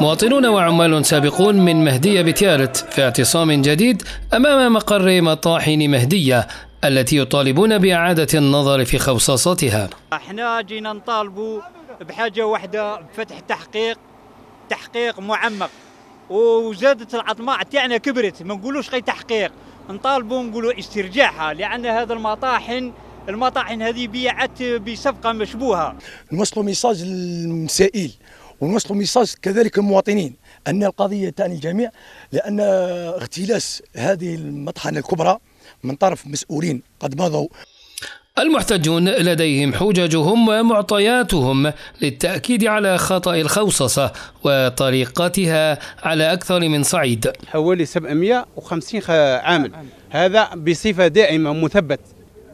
مواطنون وعمال سابقون من مهدية بتيارت في اعتصام جديد أمام مقر مطاحن مهدية التي يطالبون بإعادة النظر في خوصاصاتها. احنا جينا نطالبوا بحاجة واحدة، بفتح تحقيق معمق، وزادت العظماء تاعنا كبرت، ما نقولوش غير تحقيق، نطالبوا نقولوا استرجاعها، لأن هذا المطاحن هذه بيعت بصفقة مشبوهة. نوصلوا ميساج للمسائل ونوصلوا ميساج كذلك المواطنين أن القضية تعني الجميع، لأن اغتلاس هذه المطحنة الكبرى من طرف مسؤولين قد مضوا. المحتجون لديهم حججهم ومعطياتهم للتأكيد على خطأ الخوصصة وطريقتها على أكثر من صعيد. حوالي 750 عامل، هذا بصفة دائمة مثبت،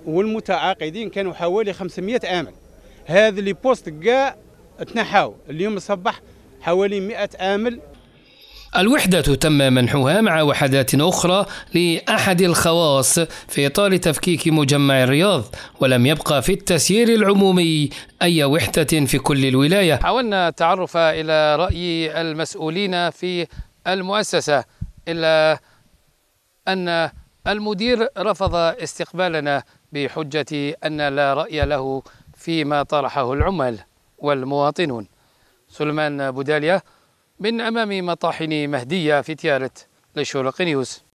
والمتعاقدين كانوا حوالي 500 عامل. هذا اللي بوست كاع تنحاو، اليوم الصباح حوالي 100 عامل. الوحدة تم منحها مع وحدات أخرى لأحد الخواص في إطار تفكيك مجمع الرياض، ولم يبقى في التسيير العمومي أي وحدة في كل الولاية. حاولنا التعرف إلى رأي المسؤولين في المؤسسة، إلا أن المدير رفض استقبالنا بحجة أن لا رأي له فيما طرحه العمال والمواطنون. سليمان بوداليا من أمام مطاحن مهدية في تيارت لشروق نيوز.